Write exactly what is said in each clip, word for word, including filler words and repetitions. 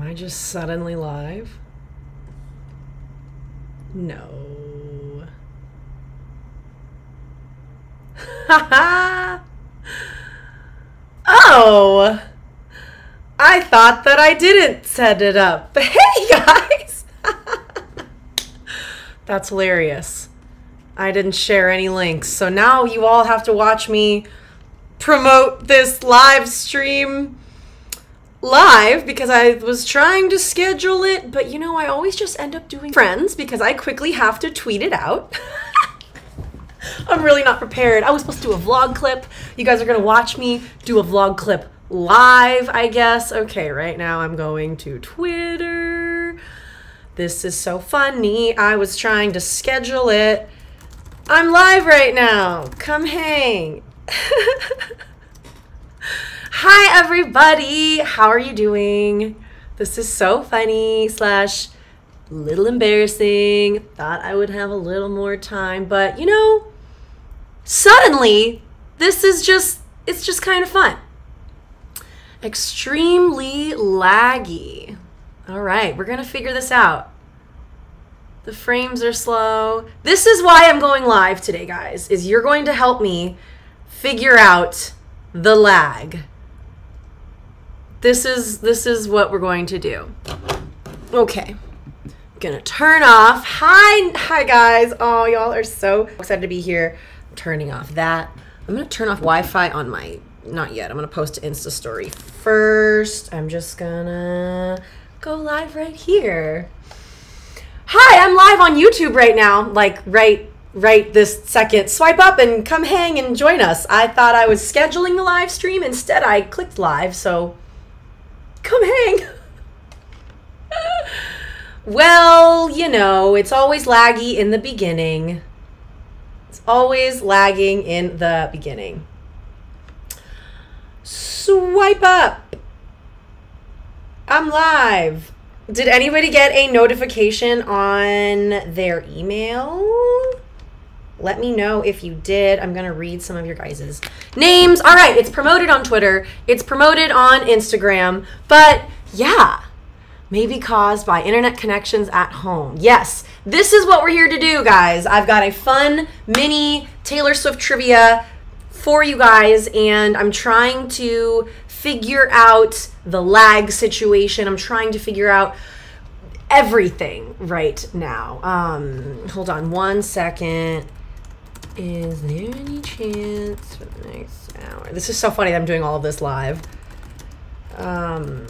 Am I just suddenly live? No. Haha! Oh! I thought that I didn't set it up. Hey guys! That's hilarious. I didn't share any links, so now you all have to watch me promote this live stream live because I was trying to schedule it, but you know, I always just end up doing friends because I quickly have to tweet it out. I'm really not prepared. I was supposed to do a vlog clip. You guys are gonna watch me do a vlog clip live, I guess. Okay, right now I'm going to Twitter. This is so funny. I was trying to schedule it. I'm live right now. Come hang. Hi everybody, how are you doing? This is so funny slash little embarrassing. Thought I would have a little more time, but you know, suddenly this is just, it's just kind of fun. Extremely laggy. All right, we're gonna figure this out. The frames are slow. This is why I'm going live today, guys, is you're going to help me figure out the lag. This is this is what we're going to do. Okay, I'm gonna turn off. Hi, hi guys. Oh, y'all are so excited to be here. I'm turning off that. I'm gonna turn off Wi-Fi on my. Not yet. I'm gonna post an Insta story first. I'm just gonna go live right here. Hi, I'm live on YouTube right now. Like right. Right this second. Swipe up and come hang and join us. I thought I was scheduling the live stream. Instead, I clicked live, so come hang. Well, you know, it's always laggy in the beginning. It's always lagging in the beginning. Swipe up. I'm live. Did anybody get a notification on their email? Let me know if you did. I'm gonna read some of your guys' names. All right, it's promoted on Twitter. It's promoted on Instagram. But yeah, maybe caused by internet connections at home. Yes, this is what we're here to do, guys. I've got a fun mini Taylor Swift trivia for you guys, and I'm trying to figure out the lag situation. I'm trying to figure out everything right now. Um, hold on one second. Is there any chance for the next hour? This is so funny that I'm doing all of this live. Um.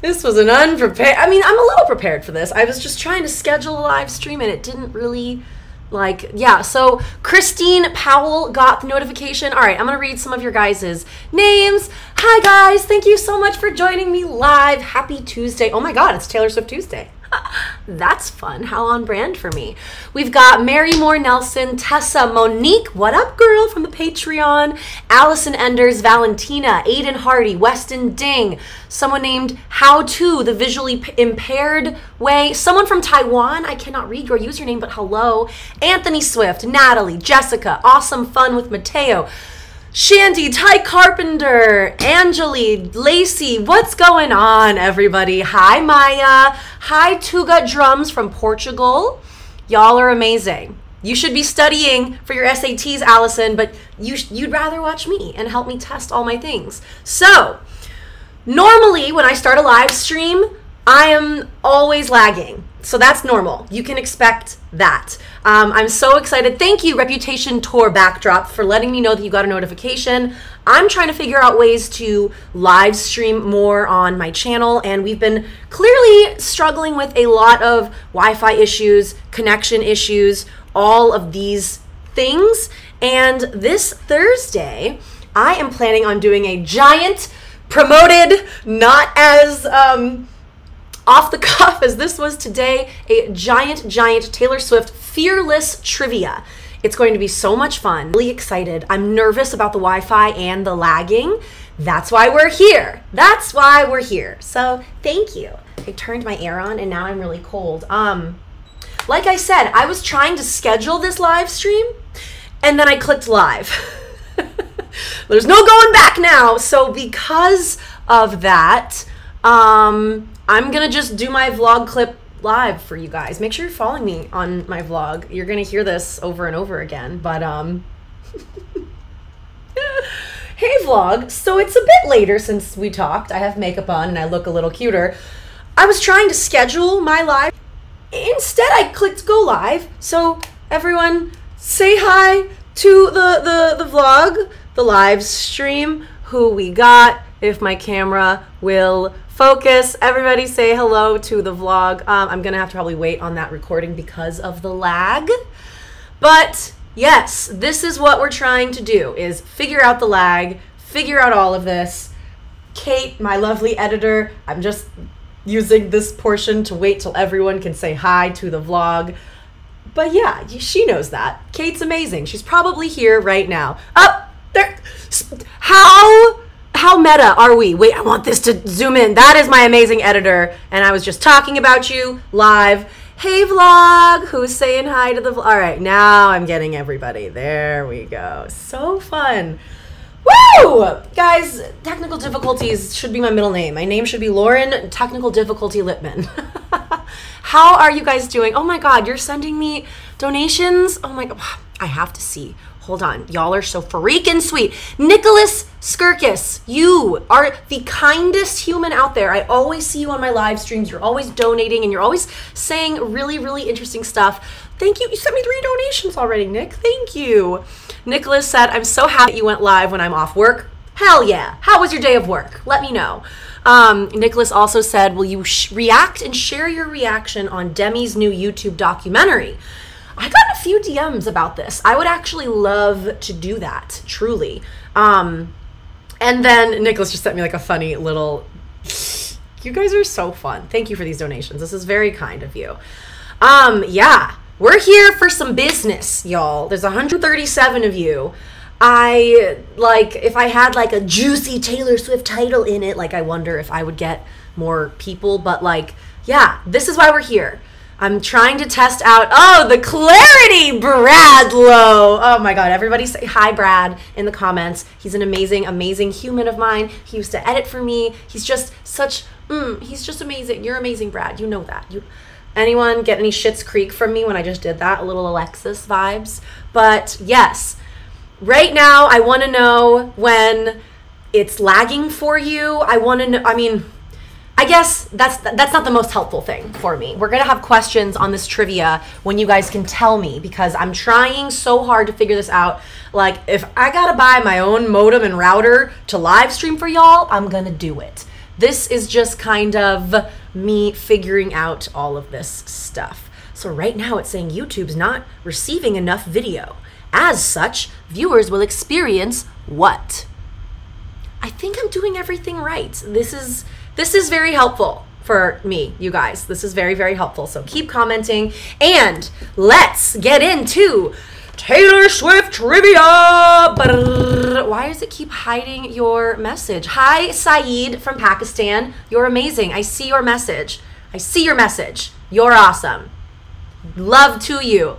This was an unprepared, I mean, I'm a little prepared for this. I was just trying to schedule a live stream and it didn't really like, yeah. So Christine Powell got the notification. All right, I'm gonna read some of your guys' names. Hi guys, thank you so much for joining me live. Happy Tuesday. Oh my God, it's Taylor Swift Tuesday. That's fun, how on brand for me. We've got Mary Moore Nelson, Tessa, Monique, what up girl from the Patreon, Allison Enders, Valentina, Aiden Hardy, Weston Ding, someone named How To, the visually impaired way, someone from Taiwan, I cannot read your username, but hello, Anthony Swift, Natalie, Jessica, Awesome Fun with Mateo, Shandy, Ty Carpenter, Angeli, Lacey, what's going on, everybody? Hi, Maya. Hi, Tuga Drums from Portugal. Y'all are amazing. You should be studying for your S A Ts, Allison, but you you'd rather watch me and help me test all my things. So, normally when I start a live stream, I am always lagging. So that's normal. You can expect that. Um, I'm so excited. Thank you, Reputation Tour Backdrop, for letting me know that you got a notification. I'm trying to figure out ways to live stream more on my channel, and we've been clearly struggling with a lot of Wi-Fi issues, connection issues, all of these things. And this Thursday, I am planning on doing a giant promoted, not as... Um, off the cuff as this was today, a giant, giant Taylor Swift Fearless trivia. It's going to be so much fun. Really excited. I'm nervous about the Wi-Fi and the lagging. That's why we're here. That's why we're here. So thank you. I turned my air on and now I'm really cold. Um, like I said, I was trying to schedule this live stream and then I clicked live. There's no going back now. So because of that, um, I'm going to just do my vlog clip live for you guys. Make sure you're following me on my vlog. You're going to hear this over and over again, but um, hey vlog. So it's a bit later since we talked. I have makeup on and I look a little cuter. I was trying to schedule my live. Instead, I clicked go live. So everyone say hi to the, the, the vlog, the live stream, who we got, if my camera will focus. Everybody say hello to the vlog. Um, I'm gonna have to probably wait on that recording because of the lag. But yes, this is what we're trying to do, is figure out the lag, figure out all of this. Kate, my lovely editor, I'm just using this portion to wait till everyone can say hi to the vlog. But yeah, she knows that. Kate's amazing. She's probably here right now. Up there. How, how meta are we? Wait, I want this to zoom in. That is my amazing editor. And I was just talking about you live. Hey vlog, who's saying hi to the vlog? All right, now I'm getting everybody. There we go. So fun. Woo! Guys, technical difficulties should be my middle name. My name should be Lauren Technical Difficulty Lipman. How are you guys doing? Oh my God, you're sending me donations? Oh my God, I have to see. Hold on, y'all are so freaking sweet. Nicholas Skirkis, you are the kindest human out there. I always see you on my live streams. You're always donating and you're always saying really, really interesting stuff. Thank you. You sent me three donations already, Nick. Thank you. Nicholas said, I'm so happy you went live when I'm off work. Hell yeah. How was your day of work? Let me know. Um, Nicholas also said, will you sh react and share your reaction on Demi's new YouTube documentary? I got a few D Ms about this. I would actually love to do that, truly. Um, and then Nicholas just sent me like a funny little, you guys are so fun. Thank you for these donations. This is very kind of you. Um, yeah. We're here for some business, y'all. There's one hundred thirty-seven of you. I, like, if I had, like, a juicy Taylor Swift title in it, like, I wonder if I would get more people. But, like, yeah, this is why we're here. I'm trying to test out, oh, the clarity, Brad Lowe. Oh, my God. Everybody say hi, Brad, in the comments. He's an amazing, amazing human of mine. He used to edit for me. He's just such, mm, he's just amazing. You're amazing, Brad. You know that. You. Anyone get any Schitt's Creek from me when I just did that? A little Alexis vibes. But yes, right now I want to know when it's lagging for you. I want to know, I mean, I guess that's that's not the most helpful thing for me. We're going to have questions on this trivia when you guys can tell me, because I'm trying so hard to figure this out. Like, if I got to buy my own modem and router to live stream for y'all, I'm going to do it. This is just kind of me figuring out all of this stuff. So right now it's saying YouTube's not receiving enough video. As such, viewers will experience what? I think I'm doing everything right. This is this is very helpful for me, you guys. This is very, very helpful. So keep commenting and let's get into Taylor Swift trivia! Brrr. Why does it keep hiding your message? Hi, Saeed from Pakistan. You're amazing. I see your message. I see your message. You're awesome. Love to you.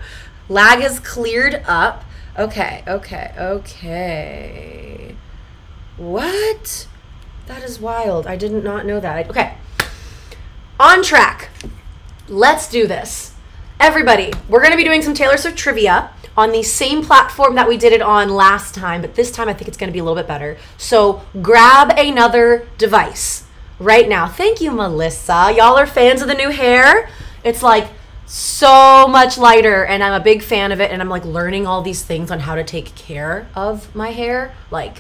Lag is cleared up. Okay, okay, okay. What? That is wild. I did not know that. Okay. On track. Let's do this. Everybody, we're going to be doing some Taylor Swift trivia on the same platform that we did it on last time, but this time I think it's gonna be a little bit better. So grab another device right now. Thank you, Melissa. Y'all are fans of the new hair. It's like so much lighter and I'm a big fan of it, and I'm like learning all these things on how to take care of my hair. Like,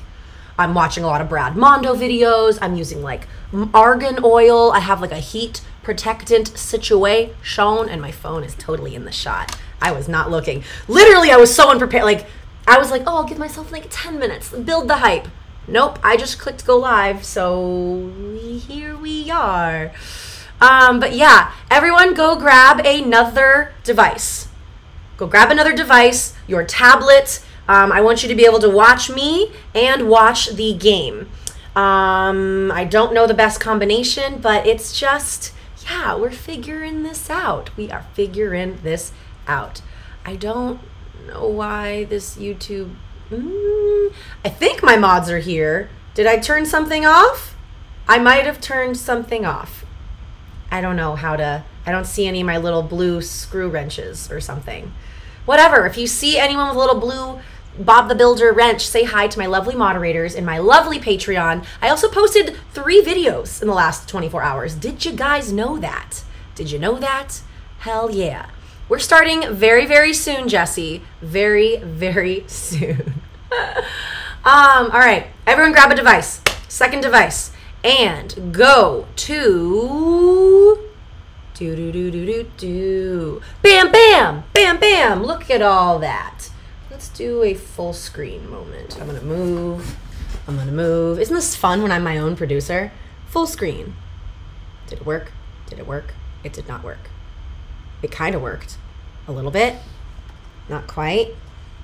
I'm watching a lot of Brad Mondo videos. I'm using like argan oil. I have like a heat protectant situation, and my phone is totally in the shot. I was not looking. Literally, I was so unprepared. Like, I was like, oh, I'll give myself like ten minutes, build the hype. Nope, I just clicked go live, so here we are. Um, but yeah, everyone go grab another device. Go grab another device, your tablet. Um, I want you to be able to watch me and watch the game. Um, I don't know the best combination, but it's just, yeah, we're figuring this out. We are figuring this out. I don't know why this YouTube Mm, I think my mods are here. Did I turn something off? I might have turned something off. I don't know how to, I don't see any of my little blue screw wrenches or something. Whatever, if you see anyone with a little blue Bob the Builder wrench, say hi to my lovely moderators and my lovely Patreon. I also posted three videos in the last twenty-four hours. Did you guys know that? Did you know that? Hell yeah. We're starting very, very soon, Jesse. Very, very soon. um, all right, everyone grab a device, second device, and go to... Do, do, do, do, do, do. Bam, bam, bam, bam. Look at all that. Let's do a full screen moment. I'm gonna move, I'm gonna move. Isn't this fun when I'm my own producer? Full screen. Did it work? Did it work? It did not work. It kind of worked. A little bit, not quite.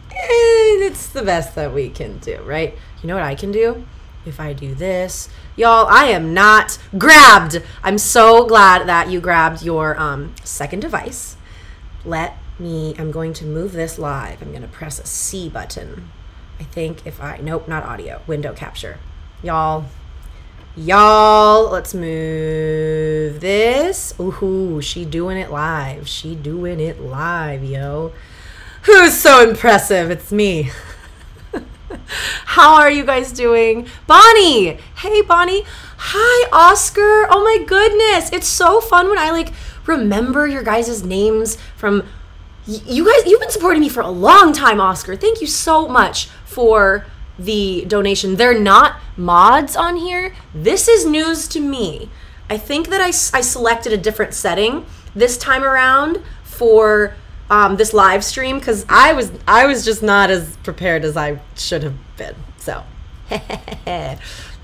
And it's the best that we can do, right? You know what I can do? If I do this, y'all, I am not grabbed. I'm so glad that you grabbed your um, second device. Let me, I'm going to move this live. I'm gonna press a C button. I think if I, nope, not audio, window capture. Y'all, y'all, let's move this. Ooh, she doing it live. She doing it live, yo. Who's so impressive? It's me. How are you guys doing? Bonnie! Hey, Bonnie. Hi, Oscar. Oh my goodness. It's so fun when I like remember your guys' names from... You guys, you've been supporting me for a long time, Oscar. Thank you so much for the donation. They're not mods on here. This is news to me. I think that I, I selected a different setting this time around for... Um, this live stream, because I was I was just not as prepared as I should have been. So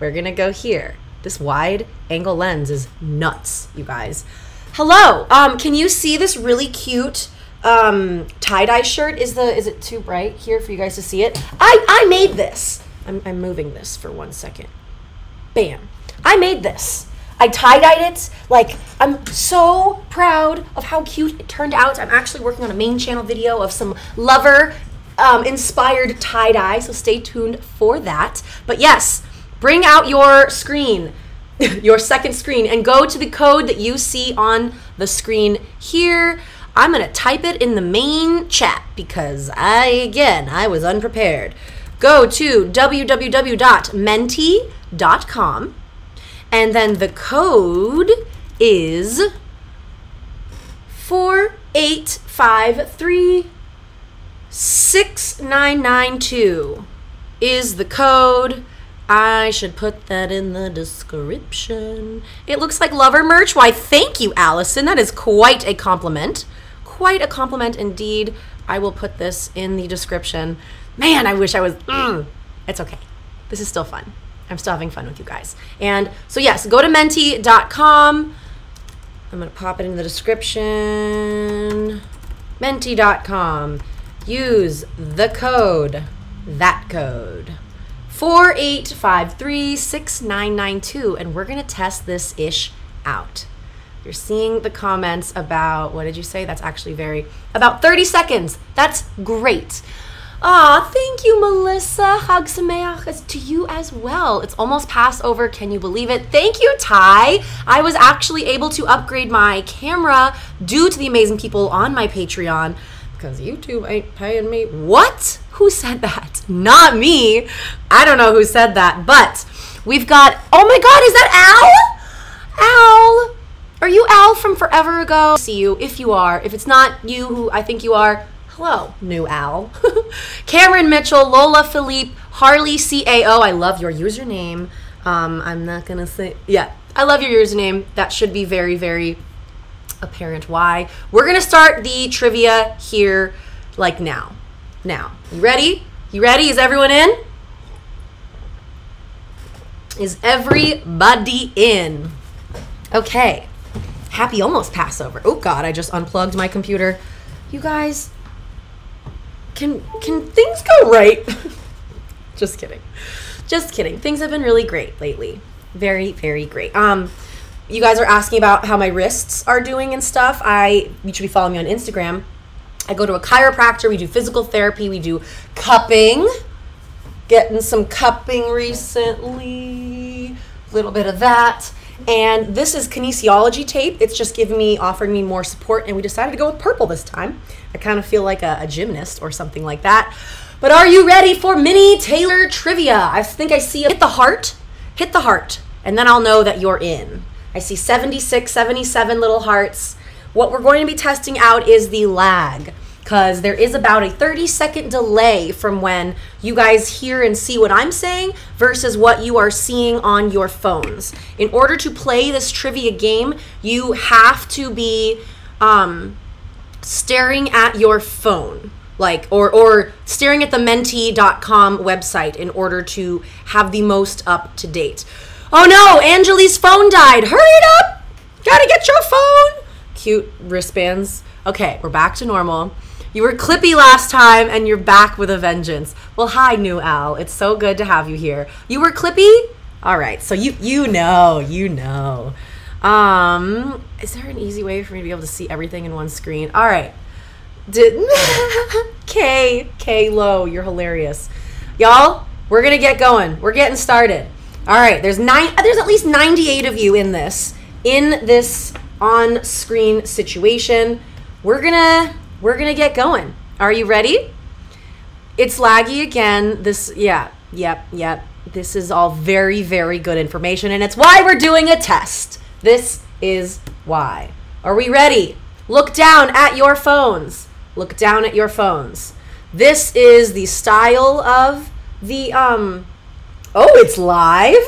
we're gonna go here. This wide angle lens is nuts, you guys. Hello. Um, can you see this really cute um, tie-dye shirt? Is the is it too bright here for you guys to see it? I I made this. I'm I'm moving this for one second. Bam. I made this. I tie-dyed it. Like, I'm so proud of how cute it turned out. I'm actually working on a main channel video of some Lover um, inspired tie-dye, so stay tuned for that. But yes, bring out your screen, your second screen, and go to the code that you see on the screen here. I'm gonna type it in the main chat because I, again, I was unprepared. Go to w w w dot menti dot com. And then the code is four eight five three six nine nine two is the code. I should put that in the description. It looks like Lover merch. Why, thank you, Allison. That is quite a compliment. Quite a compliment indeed. I will put this in the description. Man, I wish I was, mm. It's okay. This is still fun. I'm still having fun with you guys. And so yes, go to menti dot com. I'm gonna pop it in the description. menti dot com. Use the code, that code, four eight five three six nine nine two, and we're gonna test this ish out. You're seeing the comments about, what did you say? That's actually very, about thirty seconds. That's great. Aw, thank you, Melissa. Chag Sameach to you as well. It's almost Passover. Can you believe it? Thank you, Ty. I was actually able to upgrade my camera due to the amazing people on my Patreon because YouTube ain't paying me. What? Who said that? Not me. I don't know who said that, but we've got, oh my God, is that Al? Al, are you Al from forever ago? See you if you are. If it's not you, who I think you are, hello, new Al. Cameron Mitchell, Lola Philippe, Harley C A O. I love your username. Um, I'm not gonna say, yeah, I love your username. That should be very, very apparent why. We're gonna start the trivia here, like now. Now, you ready? You ready? Is everyone in? Is everybody in? Okay, happy almost Passover. Oh God, I just unplugged my computer. You guys, Can can things go right? Just kidding. Just kidding. Things have been really great lately. Very, very great. Um, you guys are asking about how my wrists are doing and stuff. I you should be following me on Instagram. I go to a chiropractor. We do physical therapy. We do cupping. getting some cupping recently, a little bit of that. And this is kinesiology tape. It's just giving me, offering me more support, and we decided to go with purple this time. I kind of feel like a, a gymnast or something like that. But are you ready for mini Taylor trivia? I think I see a hit the heart, hit the heart, and then I'll know that you're in. I see seventy-six, seventy-seven little hearts. What we're going to be testing out is the lag, because there is about a thirty second delay from when you guys hear and see what I'm saying versus what you are seeing on your phones. In order to play this trivia game, you have to be um, staring at your phone, like or, or staring at the menti dot com website in order to have the most up to date. Oh no, Angelie's phone died. Hurry it up, gotta get your phone. Cute wristbands. Okay, we're back to normal. You were clippy last time, and you're back with a vengeance. Well, hi, new Al. It's so good to have you here. You were clippy? All right, so you you know, you know. Um, is there an easy way for me to be able to see everything in one screen? All right. Did K, K Low, you're hilarious. Y'all, we're gonna get going. We're getting started. All right, there's nine, there's at least ninety-eight of you in this, in this on-screen situation. We're gonna, We're gonna get going. Are you ready? It's laggy again. This, yeah, yep, yep. This is all very, very good information, and it's why we're doing a test. This is why. Are we ready? Look down at your phones. Look down at your phones. This is the style of the, um, oh, it's live.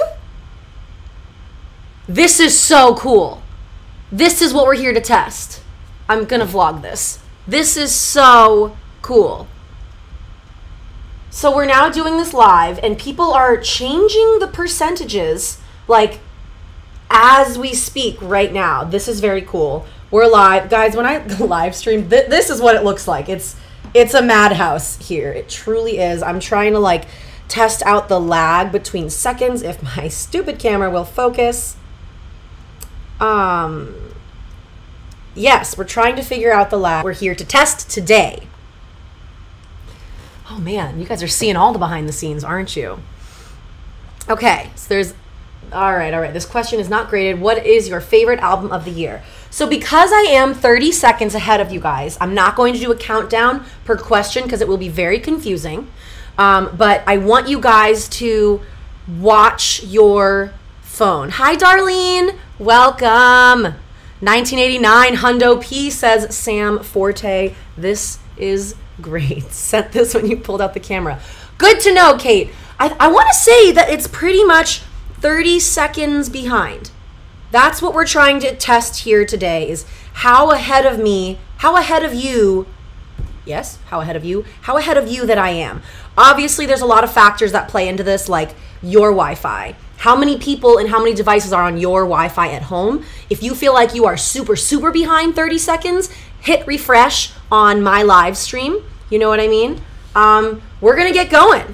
This is so cool. This is what we're here to test. I'm gonna vlog this. This is so cool. So we're now doing this live, and people are changing the percentages like as we speak right now. This is very cool. We're live. Guys, when I live stream, th this is what it looks like. It's it's a madhouse here. It truly is. I'm trying to like test out the lag between seconds if my stupid camera will focus. Um Yes, we're trying to figure out the lag. We're here to test today. Oh man, you guys are seeing all the behind the scenes, aren't you? Okay, so there's, all right, all right. This question is not graded. What is your favorite album of the year? So because I am thirty seconds ahead of you guys, I'm not going to do a countdown per question because it will be very confusing. Um, but I want you guys to watch your phone. Hi, Darlene, welcome. nineteen eighty-nine, Hundo P, says Sam Forte. This is great. Set this when you pulled out the camera. Good to know, Kate. I, I want to say that it's pretty much thirty seconds behind. That's what we're trying to test here today, is how ahead of me, how ahead of you, yes, how ahead of you, how ahead of you that I am. Obviously, there's a lot of factors that play into this, like your Wi-Fi. How many people and how many devices are on your Wi-Fi at home? If you feel like you are super, super behind thirty seconds, hit refresh on my live stream. You know what I mean? Um, we're gonna get going.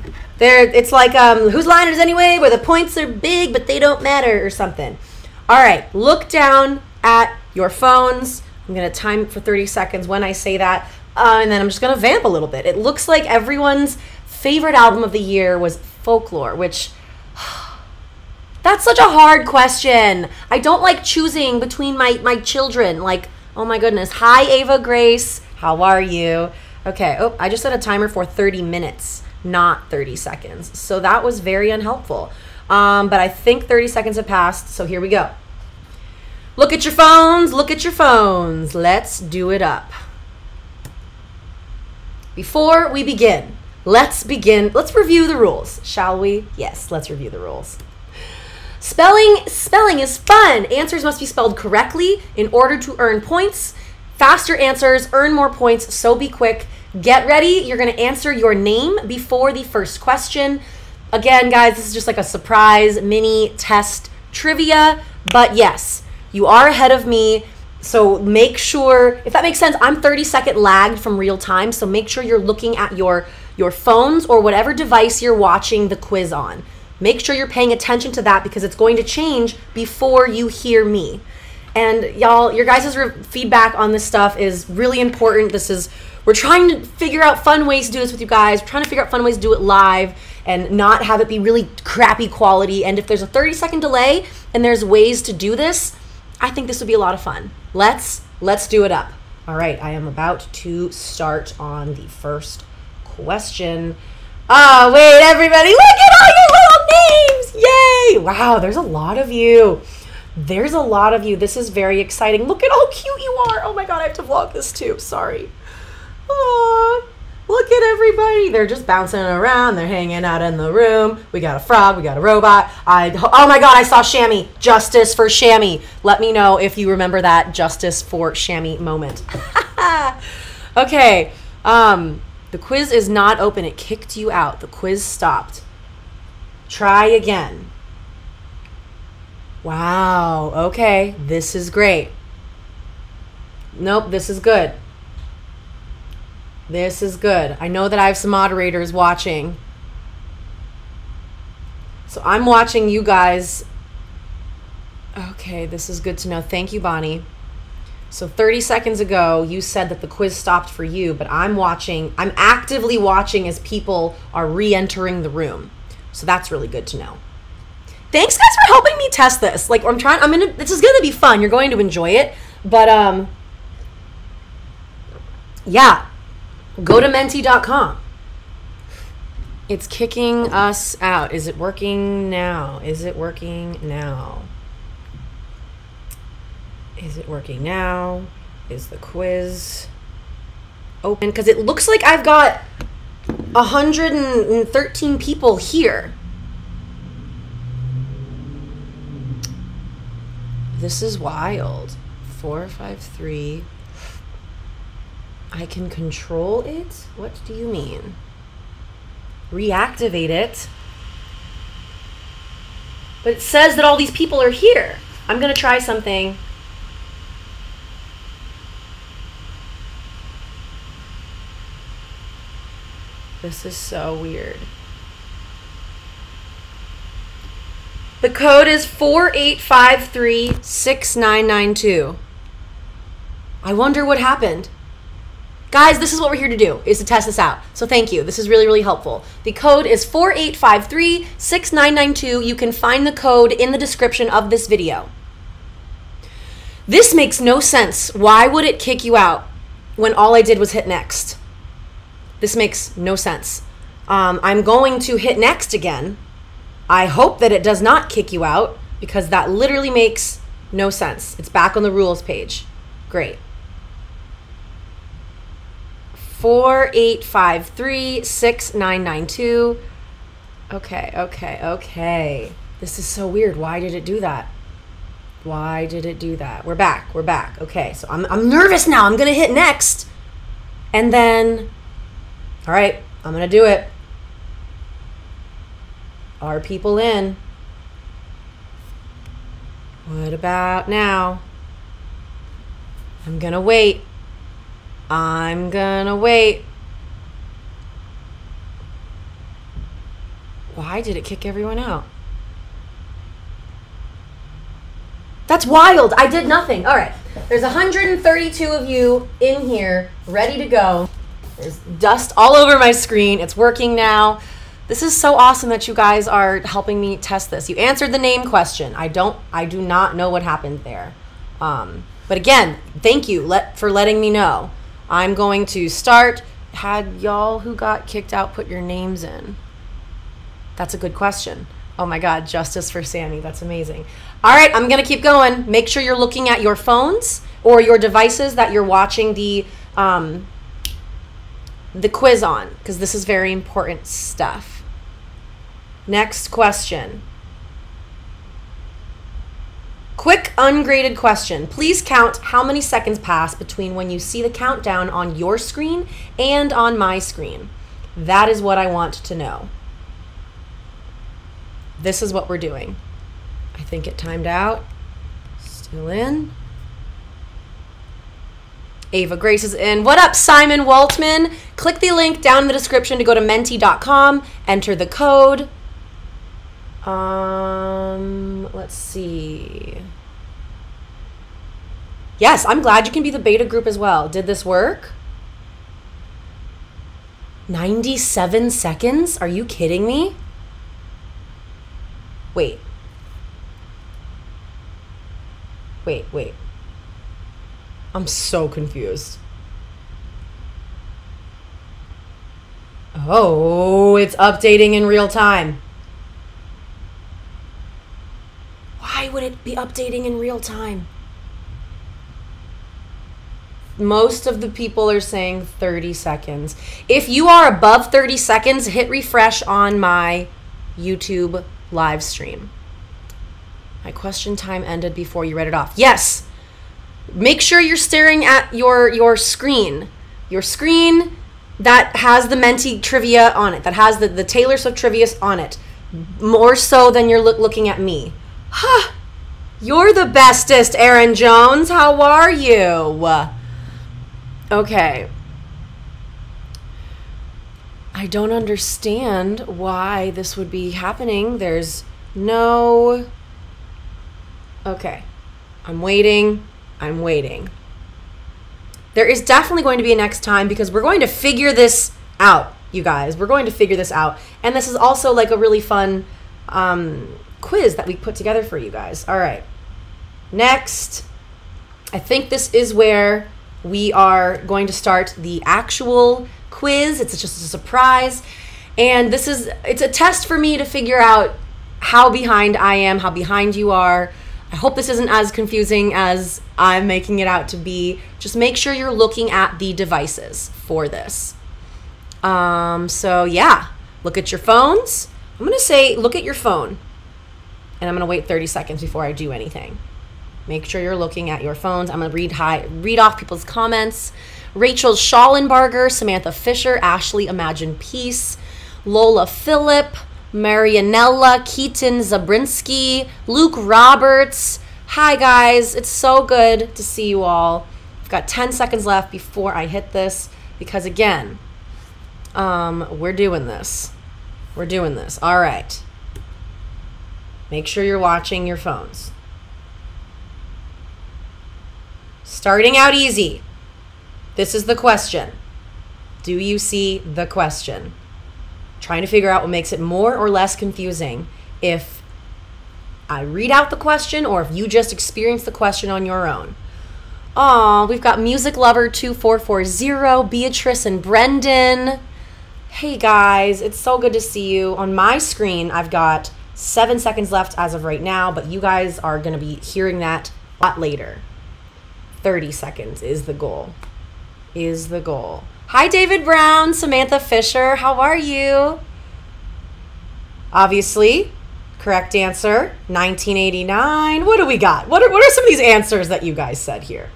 There, it's like um, whose line is anyway, where the points are big but they don't matter or something. All right, look down at your phones. I'm gonna time it for thirty seconds when I say that, uh, and then I'm just gonna vamp a little bit. It looks like everyone's favorite album of the year was Folklore, which. That's such a hard question. I don't like choosing between my, my children. Like, oh my goodness. Hi, Ava Grace. How are you? Okay. Oh, I just set a timer for thirty minutes, not thirty seconds. So that was very unhelpful. Um, but I think thirty seconds have passed. So here we go. Look at your phones. Look at your phones. Let's do it up. Before we begin, let's begin. Let's review the rules, shall we? Yes, let's review the rules. Spelling, spelling is fun. Answers must be spelled correctly in order to earn points. Faster answers earn more points, so be quick. Get ready. You're going to answer your name before the first question. Again, guys, this is just like a surprise mini test trivia. But yes, you are ahead of me. So make sure, if that makes sense, I'm thirty second lagged from real time. So make sure you're looking at your, your phones or whatever device you're watching the quiz on. Make sure you're paying attention to that because it's going to change before you hear me. And y'all, your guys' feedback on this stuff is really important. This is, we're trying to figure out fun ways to do this with you guys. We're trying to figure out fun ways to do it live and not have it be really crappy quality. And if there's a thirty second delay and there's ways to do this, I think this would be a lot of fun. Let's, let's do it up. All right, I am about to start on the first question. Oh, wait, everybody, look at all your little names. Yay. Wow, there's a lot of you. There's a lot of you. This is very exciting. Look at how cute you are. Oh my God, I have to vlog this too. Sorry. Aww, look at everybody. They're just bouncing around. They're hanging out in the room. We got a frog. We got a robot. I, oh my God, I saw Shammy. Justice for Shammy. Let me know if you remember that justice for Shammy moment. Okay. Um, the quiz is not open. It kicked you out. The quiz stopped. Try again. Wow, okay, this is great. Nope, this is good. This is good. I know that I have some moderators watching. So I'm watching you guys. Okay, this is good to know. Thank you, Bonnie. So thirty seconds ago, you said that the quiz stopped for you, but I'm watching, I'm actively watching as people are re-entering the room. So that's really good to know. Thanks guys for helping me test this. Like I'm trying, I'm gonna, this is gonna be fun. You're going to enjoy it. But um, yeah, go to menti dot com. It's kicking us out. Is it working now? Is it working now? Is it working now? Is the quiz open? 'Cause it looks like I've got one hundred thirteen people here. This is wild. Four, five, three. I can control it? What do you mean? Reactivate it. But it says that all these people are here. I'm gonna try something. This is so weird. The code is four eight five three six nine nine two. I wonder what happened. Guys, this is what we're here to do, is to test this out. So thank you. This is really, really helpful. The code is four eight five three six nine nine two. You can find the code in the description of this video. This makes no sense. Why would it kick you out when all I did was hit next? This makes no sense. Um, I'm going to hit next again. I hope that it does not kick you out because that literally makes no sense. It's back on the rules page. Great. four eight five three six nine nine two. Okay, okay, okay. This is so weird. Why did it do that? Why did it do that? We're back, we're back. Okay, so I'm, I'm nervous now. I'm gonna hit next. And then, all right, I'm gonna do it. Are people in? What about now? I'm gonna wait. I'm gonna wait. Why did it kick everyone out? That's wild. I did nothing. All right. There's one hundred thirty-two of you in here ready to go. There's dust all over my screen. It's working now. This is so awesome that you guys are helping me test this. You answered the name question. I don't, I do not know what happened there. Um, but again, thank you let, for letting me know. I'm going to start. Had y'all who got kicked out put your names in? That's a good question. Oh my God, justice for Sammy. That's amazing. All right, I'm gonna keep going. Make sure you're looking at your phones or your devices that you're watching the, um, the quiz on, because this is very important stuff. Next question. Quick ungraded question. Please count how many seconds pass between when you see the countdown on your screen and on my screen. That is what I want to know. This is what we're doing. I think it timed out. Still in. Ava Grace is in. What up, Simon Waltman? Click the link down in the description to go to menti dot com. Enter the code. Um, let's see. Yes, I'm glad you can be the beta group as well. Did this work? ninety-seven seconds? Are you kidding me? Wait. Wait, wait. I'm so confused. Oh, it's updating in real time. Why would it be updating in real time? Most of the people are saying thirty seconds. If you are above thirty seconds, hit refresh on my YouTube live stream. My question time ended before you read it off. Yes. Make sure you're staring at your your screen. Your screen that has the Menti trivia on it, that has the, the Taylor Swift trivia on it, more so than you're look, looking at me. Huh. You're the bestest, Aaron Jones. How are you? Okay. I don't understand why this would be happening. There's no... Okay. I'm waiting. I'm waiting. There is definitely going to be a next time because we're going to figure this out, you guys. We're going to figure this out. And this is also like a really fun um, quiz that we put together for you guys. All right. Next. I think this is where... we are going to start the actual quiz. It's just a surprise. And this is, it's a test for me to figure out how behind I am, how behind you are. I hope this isn't as confusing as I'm making it out to be. Just make sure you're looking at the devices for this. Um, so yeah, look at your phones. I'm gonna say, look at your phone. And I'm gonna wait thirty seconds before I do anything. Make sure you're looking at your phones. I'm going to read high, read off people's comments. Rachel Schallenberger, Samantha Fisher, Ashley Imagine Peace, Lola Phillip, Marianella, Keaton Zabrinsky, Luke Roberts. Hi, guys. It's so good to see you all. I've got ten seconds left before I hit this because, again, um, we're doing this. We're doing this. All right. Make sure you're watching your phones. Starting out easy. This is the question. Do you see the question? Trying to figure out what makes it more or less confusing if I read out the question or if you just experience the question on your own. Aw, we've got Music Lover two four four zero, Beatrice and Brendan. Hey guys, it's so good to see you. On my screen, I've got seven seconds left as of right now, but you guys are gonna be hearing that a lot later. thirty seconds is the goal, is the goal. Hi, David Brown, Samantha Fisher, how are you? Obviously, correct answer, nineteen eighty-nine. What do we got? What are, what are some of these answers that you guys said here?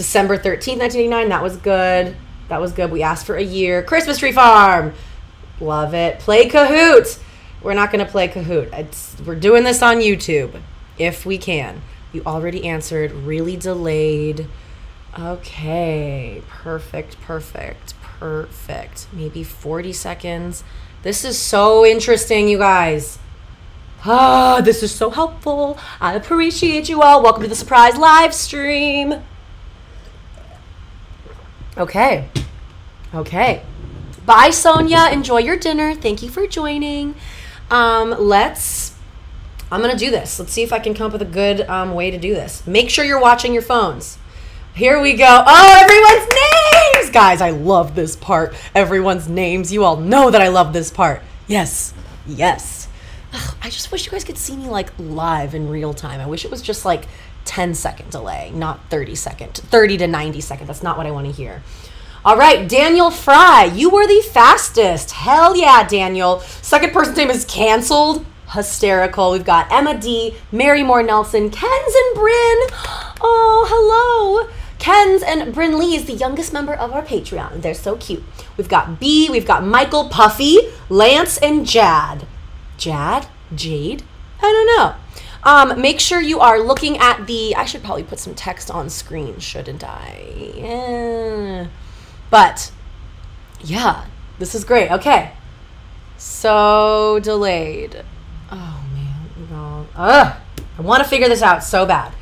December thirteenth, nineteen eighty-nine, that was good. That was good, we asked for a year. Christmas Tree Farm, love it. Play Kahoot. We're not gonna play Kahoot. It's, we're doing this on YouTube, if we can. You already answered, really delayed. Okay, perfect, perfect, perfect. Maybe forty seconds. This is so interesting, you guys. Ah, this is so helpful. I appreciate you all. Welcome to the surprise live stream. Okay, okay. Bye, Sonia, enjoy your dinner. Thank you for joining. Um, let's I'm gonna do this. Let's see if I can come up with a good um, way to do this. Make sure you're watching your phones. Here we go. Oh, everyone's names! Guys, I love this part. Everyone's names. You all know that I love this part. Yes, yes. Ugh, I just wish you guys could see me like live in real time. I wish it was just like ten second delay, not thirty second, thirty to ninety second. That's not what I wanna hear. All right, Daniel Fry, you were the fastest. Hell yeah, Daniel. Second person's name is canceled. Hysterical. We've got Emma D, Mary Moore Nelson, Kenz and Bryn. Oh, hello. Kenz and Bryn Lee is the youngest member of our Patreon. They're so cute. We've got B, we've got Michael Puffy, Lance and Jad. Jad? Jade? I don't know. Um, make sure you are looking at the, I should probably put some text on screen, shouldn't I? Yeah. But yeah, this is great. Okay. So delayed. Oh man, no. Ugh, I want to figure this out so bad.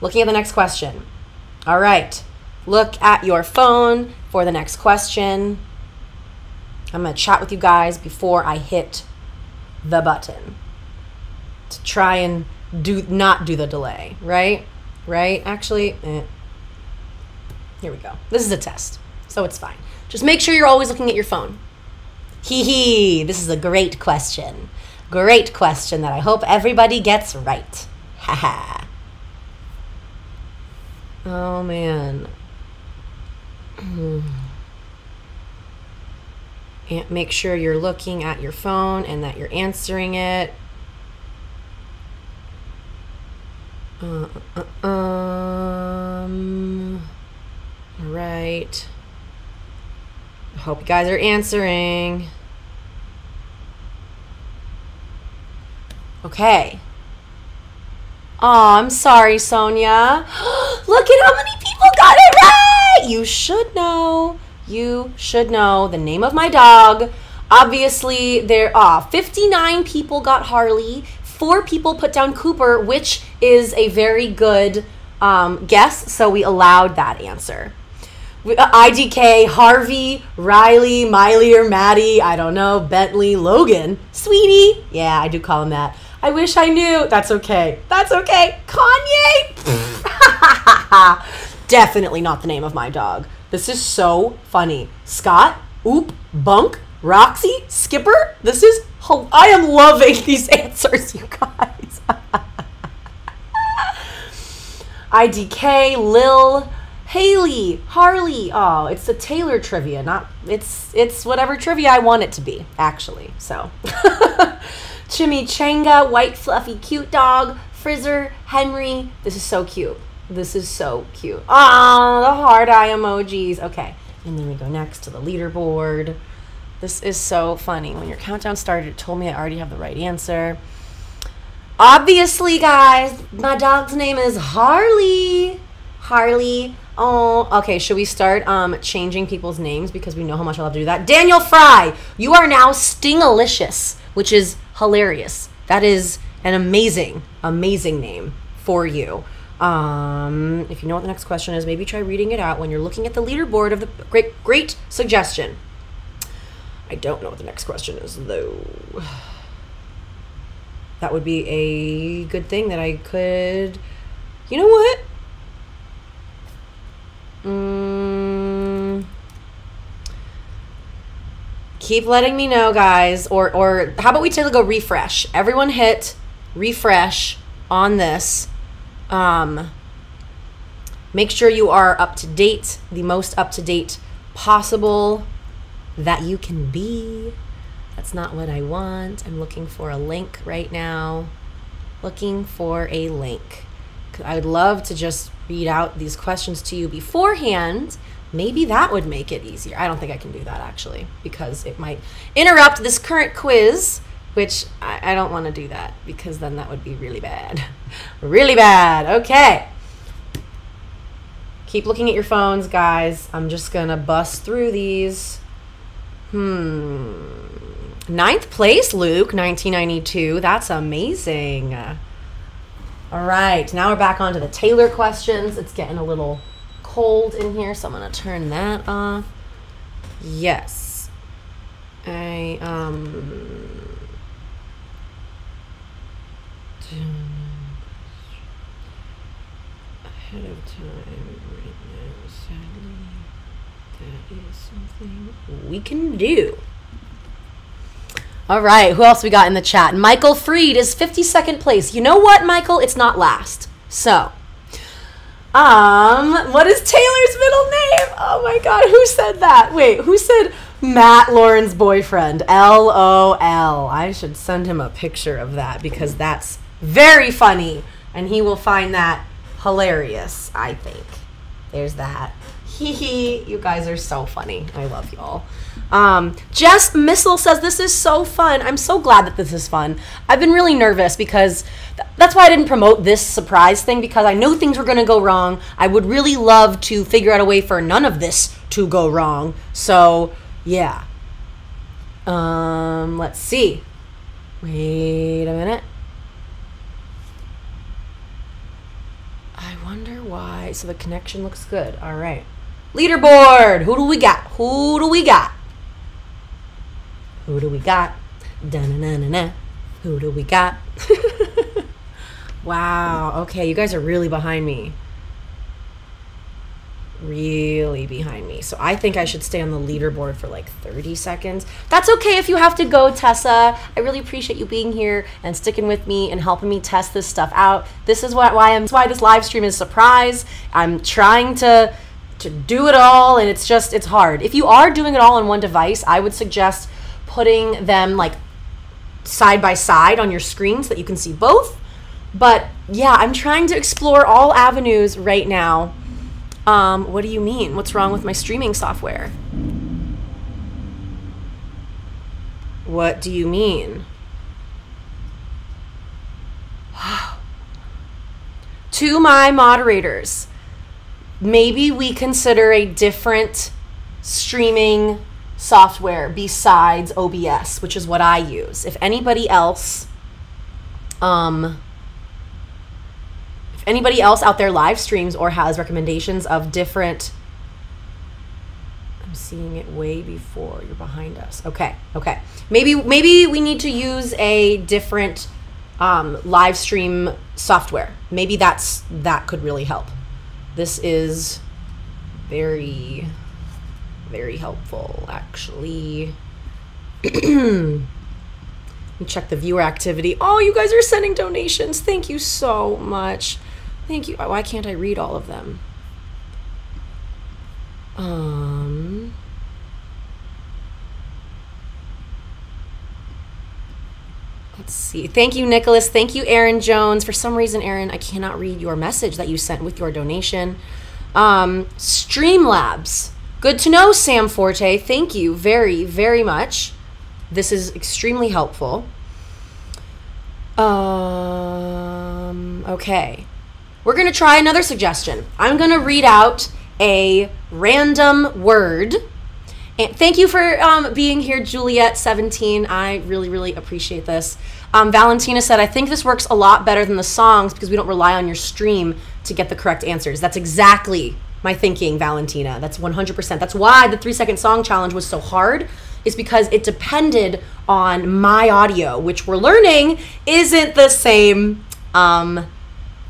Looking at the next question. All right. Look at your phone for the next question. I'm going to chat with you guys before I hit the button to try and do not do the delay, right? Right? Actually, eh. Here we go. This is a test, so it's fine. Just make sure you're always looking at your phone. Hee hee, this is a great question. Great question that I hope everybody gets right. Haha. Oh, man. And make sure you're looking at your phone and that you're answering it. Uh, uh, um, all right. I hope you guys are answering. Okay. Oh, I'm sorry, Sonia. Look at how many people got it right! You should know. You should know the name of my dog. Obviously, there are oh, fifty-nine people got Harley. Four people put down Cooper, which is a very good um, guess, so we allowed that answer. I D K, Harvey, Riley, Miley or Maddie, I don't know, Bentley, Logan, Sweetie. Yeah, I do call him that. I wish I knew. That's okay. That's okay. Kanye? Definitely not the name of my dog. This is so funny. Scott, Oop, Bunk, Roxy, Skipper. This is, I am loving these answers, you guys. I D K, Lil, Haley, Harley. Oh, it's the Taylor trivia, not it's it's whatever trivia I want it to be, actually. So Chimichanga, white fluffy cute dog, Frizzer, Henry. This is so cute. This is so cute. Oh, the hard eye emojis. Okay. And then we go next to the leaderboard. This is so funny. When your countdown started, it told me I already have the right answer. Obviously, guys, my dog's name is Harley. Harley. Oh, okay, should we start um, changing people's names because we know how much I love to do that? Daniel Fry, you are now Stingalicious, which is hilarious. That is an amazing, amazing name for you. Um, if you know what the next question is, maybe try reading it out when you're looking at the leaderboard of the great, great suggestion. I don't know what the next question is, though. That would be a good thing that I could... You know what? Mm. Keep letting me know, guys, or or how about we take a go refresh? Everyone hit refresh on this. Um, make sure you are up to date, the most up to date possible that you can be. That's not what I want. I'm looking for a link right now. Looking for a link. I would love to just read out these questions to you beforehand. Maybe that would make it easier. I don't think I can do that, actually, because it might interrupt this current quiz, which I, I don't want to do that because then that would be really bad. Really bad. Okay. Keep looking at your phones, guys. I'm just going to bust through these. Hmm. Ninth place, Luke, nineteen ninety-two. That's amazing. All right, now we're back onto the Taylor questions. It's getting a little cold in here, so I'm gonna turn that off. Yes. I, um... ahead of time right now, sadly, that is something we can do. All right, who else we got in the chat? Michael Freed is fifty-second place. You know what, Michael? It's not last. So, um, what is Taylor's middle name? Oh, my God, who said that? Wait, who said Matt, Lauren's boyfriend? L O L. I should send him a picture of that because that's very funny, and he will find that hilarious, I think. There's that. Hee hee. You guys are so funny. I love y'all. Um, Jess Missile says, this is so fun. I'm so glad that this is fun. I've been really nervous because th that's why I didn't promote this surprise thing, because I know things were going to go wrong. I would really love to figure out a way for none of this to go wrong. So, yeah. Um, let's see. Wait a minute. I wonder why right, so the connection looks good. All right. Leaderboard. Who do we got? Who do we got? Who do we got? Da-na-na-na-na. Who do we got? Wow. Okay, you guys are really behind me. Really behind me. So I think I should stay on the leaderboard for like thirty seconds. That's okay if you have to go, Tessa. I really appreciate you being here and sticking with me and helping me test this stuff out. This is why I'm why this live stream is a surprise. I'm trying to to do it all, and it's just it's hard. If you are doing it all on one device, I would suggest putting them like side by side on your screen so that you can see both. But yeah, I'm trying to explore all avenues right now. Um, what do you mean? What's wrong with my streaming software? What do you mean? To my moderators, maybe we consider a different streaming software besides O B S, which is what I use. If anybody else, um, if anybody else out there live streams or has recommendations of different, I'm seeing it way before you're behind us. Okay, okay. Maybe maybe we need to use a different um, live stream software. Maybe that's that could really help. This is very, very helpful, actually. Let me check the viewer activity. Oh, you guys are sending donations. Thank you so much. Thank you. Why can't I read all of them? Um, let's see. Thank you, Nicholas. Thank you, Aaron Jones. For some reason, Aaron, I cannot read your message that you sent with your donation. Um, Streamlabs. Good to know, Sam Forte. Thank you very, very much. This is extremely helpful. Um, okay. We're going to try another suggestion. I'm going to read out a random word. And thank you for um, being here, Juliet seventeen. I really, really appreciate this. Um, Valentina said, I think this works a lot better than the songs because we don't rely on your stream to get the correct answers. That's exactly my thinking, Valentina. That's one hundred percent. That's why the three-second song challenge was so hard. Is because it depended on my audio, which we're learning isn't the same um,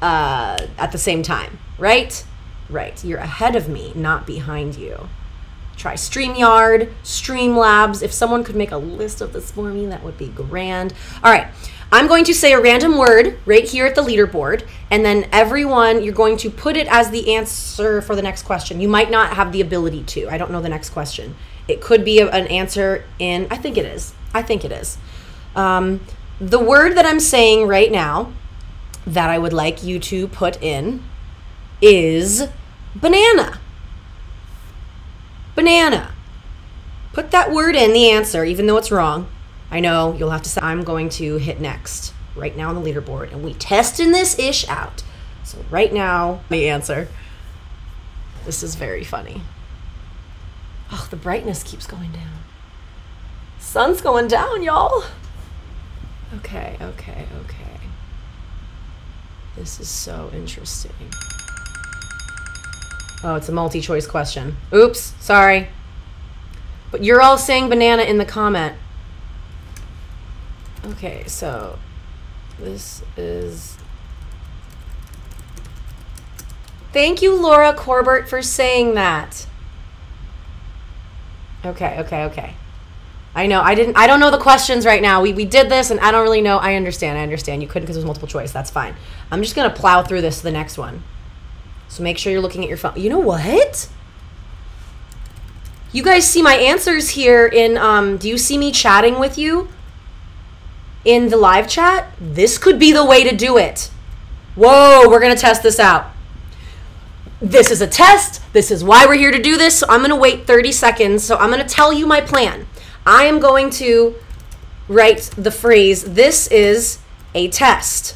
uh, at the same time, right? Right, you're ahead of me, not behind you. Try StreamYard, Streamlabs. If someone could make a list of this for me, that would be grand. All right, I'm going to say a random word right here at the leaderboard, and then everyone, you're going to put it as the answer for the next question. You might not have the ability to. I don't know the next question. It could be an answer in, I think it is. I think it is. Um, the word that I'm saying right now that I would like you to put in is banana. Banana. Put that word in the answer, even though it's wrong. I know you'll have to say, I'm going to hit next right now on the leaderboard, and we testing this ish out. So right now, the answer. This is very funny. Oh, the brightness keeps going down. Sun's going down, y'all. Okay, okay, okay. This is so interesting. Oh, it's a multi-choice question. Oops, sorry. But you're all saying banana in the comment. Okay, so this is... Thank you, Laura Corbett, for saying that. Okay, okay, okay. I know, I didn't, I don't know the questions right now. We, we did this and I don't really know. I understand, I understand. You couldn't because it was multiple choice, that's fine. I'm just gonna plow through this to the next one. So make sure you're looking at your phone. You know what? You guys see my answers here in, um, do you see me chatting with you in the live chat? This could be the way to do it. Whoa, we're gonna test this out. This is a test. This is why we're here to do this. So I'm gonna wait thirty seconds. So I'm gonna tell you my plan. I am going to write the phrase, this is a test.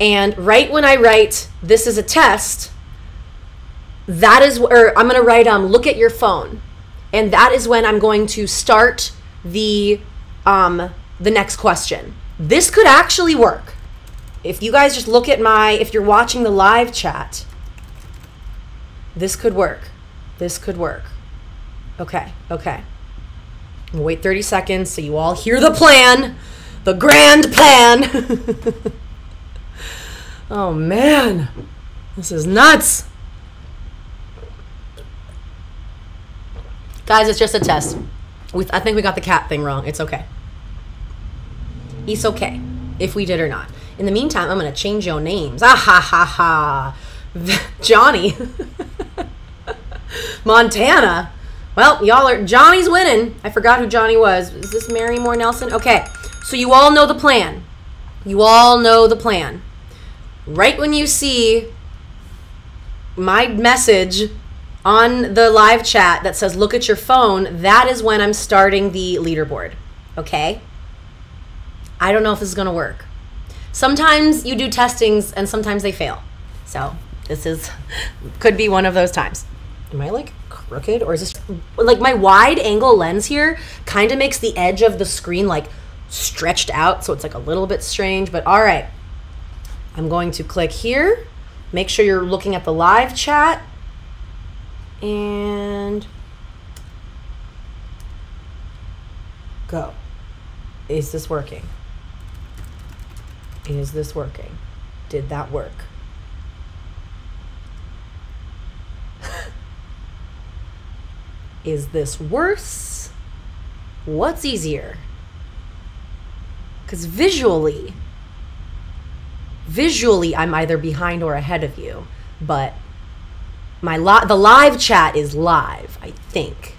And right when I write, this is a test, that is, or I'm gonna write, um, look at your phone. And that is when I'm going to start the, um, the next question. This could actually work. If you guys just look at my, if you're watching the live chat, This could work. This could work. Okay, okay. We'll wait thirty seconds so you all hear the plan. The grand plan. Oh, man. This is nuts. Guys, it's just a test. We, I think we got the cat thing wrong. It's okay. It's okay if we did or not. In the meantime, I'm going to change your names. Ah, ha, ha, ha. Johnny. Montana. Well, y'all are... Johnny's winning. I forgot who Johnny was. Is this Mary Moore Nelson? Okay. So you all know the plan. You all know the plan. Right when you see my message on the live chat that says, look at your phone, that is when I'm starting the leaderboard, okay? I don't know if this is gonna work. Sometimes you do testings and sometimes they fail. So this is, could be one of those times. Am I like crooked or is this, like my wide angle lens here kind of makes the edge of the screen like stretched out. So it's like a little bit strange, but all right. I'm going to click here. Make sure you're looking at the live chat. And go. Is this working? Is this working? Did that work? Is this worse? What's easier? Because visually, visually I'm either behind or ahead of you, but My li the live chat is live, I think.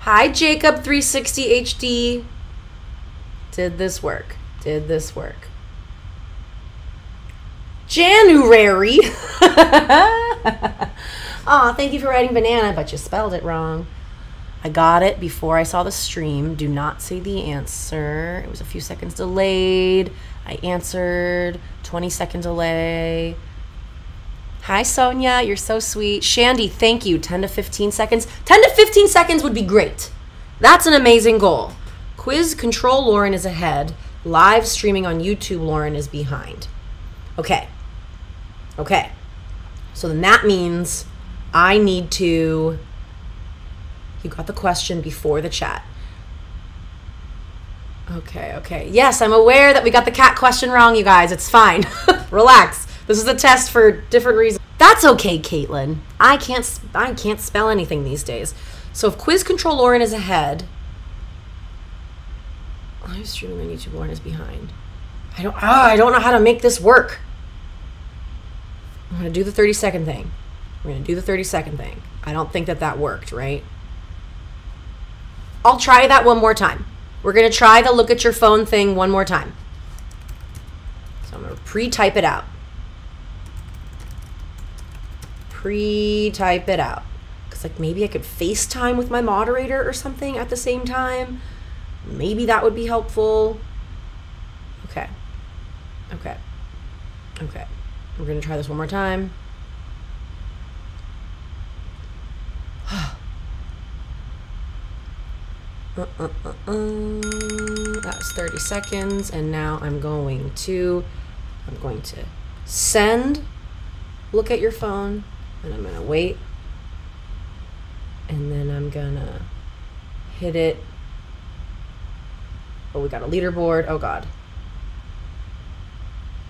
Hi, Jacob three sixty H D. Did this work? Did this work? January. Aw, thank you for writing banana, but you spelled it wrong. I got it before I saw the stream. Do not say the answer. It was a few seconds delayed. I answered. twenty second delay. Hi, Sonia. You're so sweet. Shandy, thank you. ten to fifteen seconds. ten to fifteen seconds would be great. That's an amazing goal. Quiz control, Lauren is ahead. Live streaming on YouTube, Lauren is behind. Okay. Okay. So then that means I need to... You got the question before the chat. Okay, okay. Yes, I'm aware that we got the cat question wrong, you guys. It's fine. Relax. This is a test for different reasons. That's okay, Caitlin. I can't, I can't spell anything these days. So if quiz control Lauren is ahead, live streaming on YouTube Lauren is behind. I don't, oh, I don't know how to make this work. I'm gonna do the thirty second thing. We're gonna do the thirty second thing. I don't think that that worked, right? I'll try that one more time. We're gonna try the look at your phone thing one more time. So I'm gonna pre-type it out. Pre-type it out. Cause like maybe I could FaceTime with my moderator or something at the same time. Maybe that would be helpful. Okay, okay, okay. We're gonna try this one more time. Uh, uh, uh, uh. That was thirty seconds, and now I'm going to, I'm going to send, look at your phone, and I'm gonna wait, and then I'm gonna hit it. Oh, we got a leaderboard. Oh God.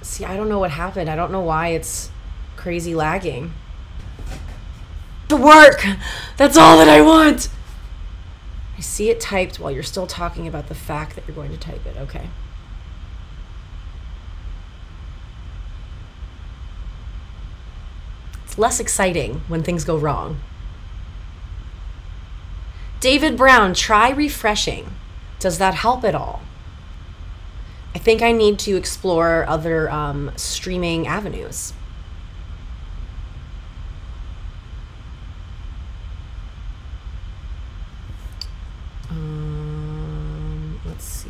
See, I don't know what happened. I don't know why it's crazy lagging. To work. That's all that I want. I see it typed while you're still talking about the fact that you're going to type it. Okay. It's less exciting when things go wrong. David Brown, try refreshing. Does that help at all? I think I need to explore other um, streaming avenues. Um, let's see.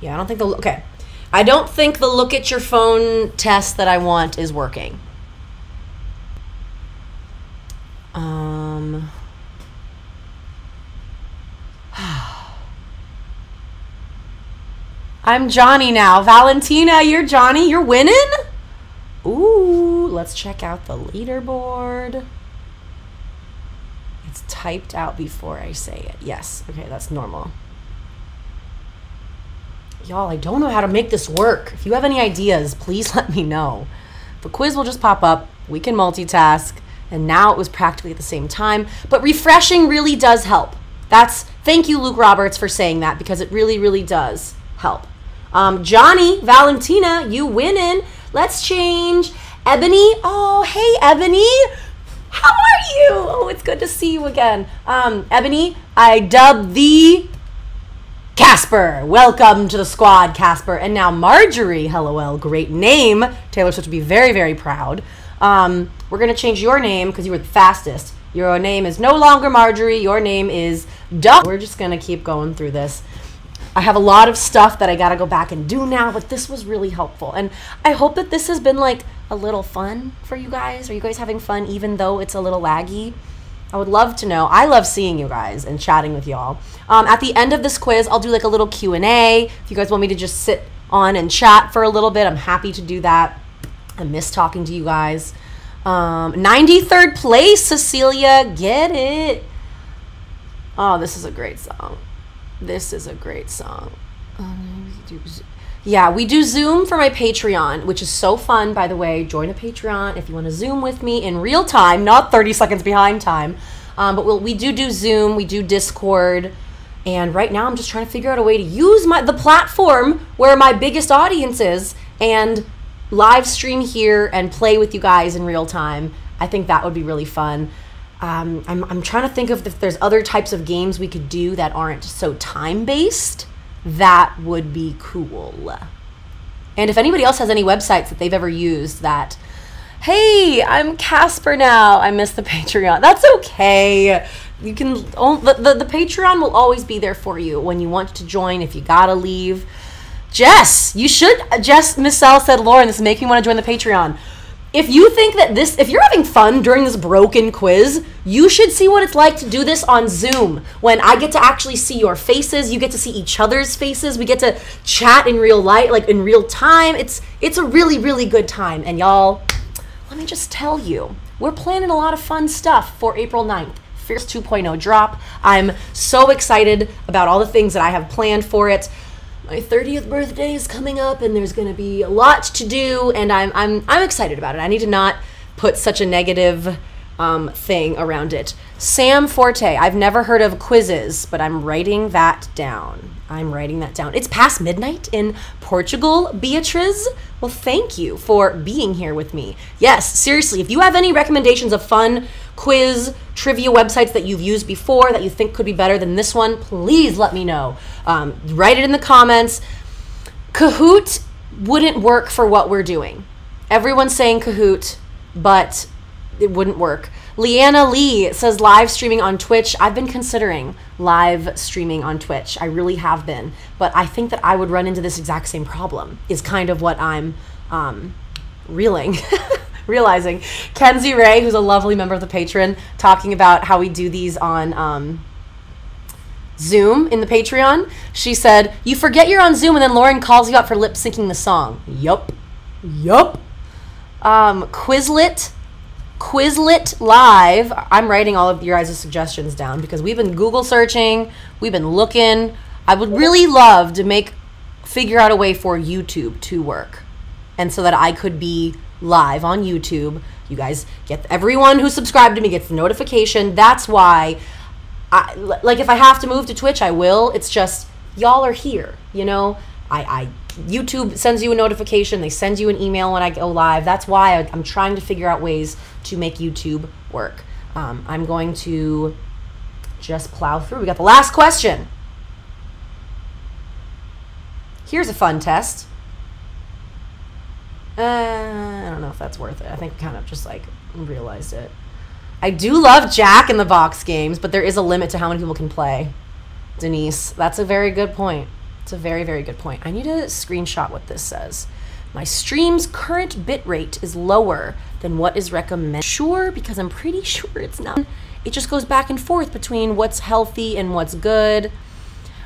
Yeah, I don't think the, okay. I don't think the look at your phone test that I want is working. Um, I'm Johnny now. Valentina, you're Johnny. You're winning? Ooh, let's check out the leaderboard. It's typed out before I say it. Yes. Okay, that's normal. Y'all, I don't know how to make this work. If you have any ideas, please let me know. The quiz will just pop up. We can multitask. And now it was practically at the same time. But refreshing really does help. That's, thank you, Luke Roberts, for saying that, because it really, really does help. Um, Johnny, Valentina, you winning. Let's change. Ebony. Oh, hey, Ebony. How are you? Oh, it's good to see you again. Um, Ebony, I dubbed thee Casper. Welcome to the squad, Casper. And now Marjorie, lol, great name. Taylor Swift would be very, very proud. Um, we're going to change your name because you were the fastest. Your name is no longer Marjorie. Your name is Duck. We're just going to keep going through this. I have a lot of stuff that I got to go back and do now, but this was really helpful. And I hope that this has been like a little fun for you guys. Are you guys having fun even though it's a little laggy? I would love to know. I love seeing you guys and chatting with y'all. Um, at the end of this quiz, I'll do like a little Q and A. If you guys want me to just sit on and chat for a little bit, I'm happy to do that. I miss talking to you guys. Um, ninety-third place, Cecilia. Get it. Oh, this is a great song. This is a great song. Um, we do, yeah, we do Zoom for my Patreon, which is so fun, by the way. Join a Patreon if you want to Zoom with me in real time, not thirty seconds behind time. Um, but we'll, we do do Zoom, we do Discord, and right now I'm just trying to figure out a way to use my the platform where my biggest audience is and live stream here and play with you guys in real time. I think that would be really fun. Um, I'm, I'm trying to think of if there's other types of games we could do that aren't so time-based. That would be cool. And if anybody else has any websites that they've ever used that, hey, I'm Casper now. I miss the Patreon. That's okay. You can, the, the, the Patreon will always be there for you when you want to join, if you gotta leave. Jess, you should, Jess Missel said, Lauren, this is making me want to join the Patreon. If you think that this, if you're having fun during this broken quiz, you should see what it's like to do this on Zoom when I get to actually see your faces, you get to see each other's faces, we get to chat in real light, like in real time. It's it's a really, really good time. And y'all, let me just tell you, we're planning a lot of fun stuff for April ninth. Fearless two point oh drop. I'm so excited about all the things that I have planned for it. My thirtieth birthday is coming up and there's going to be a lot to do, and I'm, I'm, I'm excited about it. I need to not put such a negative um, thing around it. Sam Forte, I've never heard of quizzes, but I'm writing that down. I'm writing that down. It's past midnight in Portugal, Beatriz. Well, thank you for being here with me. Yes, seriously, if you have any recommendations of fun quiz trivia websites that you've used before that you think could be better than this one, please let me know. Um, write it in the comments. Kahoot wouldn't work for what we're doing. Everyone's saying Kahoot, but it wouldn't work. Leanna Lee says live streaming on Twitch. I've been considering live streaming on Twitch. I really have been, but I think that I would run into this exact same problem is kind of what I'm um, reeling. realizing. Kenzie Ray, who's a lovely member of the Patreon, talking about how we do these on um, Zoom in the Patreon. She said, you forget you're on Zoom and then Lauren calls you up for lip syncing the song. Yup. Yup. Um, Quizlet. Quizlet Live. I'm writing all of your guys' suggestions down because we've been Google searching. We've been looking. I would really love to make, figure out a way for YouTube to work. And so that I could be live on YouTube. You guys get, everyone who subscribed to me gets the notification. That's why I, like, if I have to move to Twitch, I will. It's just y'all are here, you know. I, I YouTube sends you a notification, they send you an email when I go live. That's why I, I'm trying to figure out ways to make YouTube work. um, I'm going to just plow through. We got the last question. Here's a fun test. Uh, I don't know if that's worth it. I think we kind of just like realized it. I do love Jack in the Box games, but there is a limit to how many people can play. Denise, that's a very good point. It's a very, very good point. I need a screenshot what this says. My stream's current bitrate is lower than what is recommended. Sure, because I'm pretty sure it's not. It just goes back and forth between what's healthy and what's good.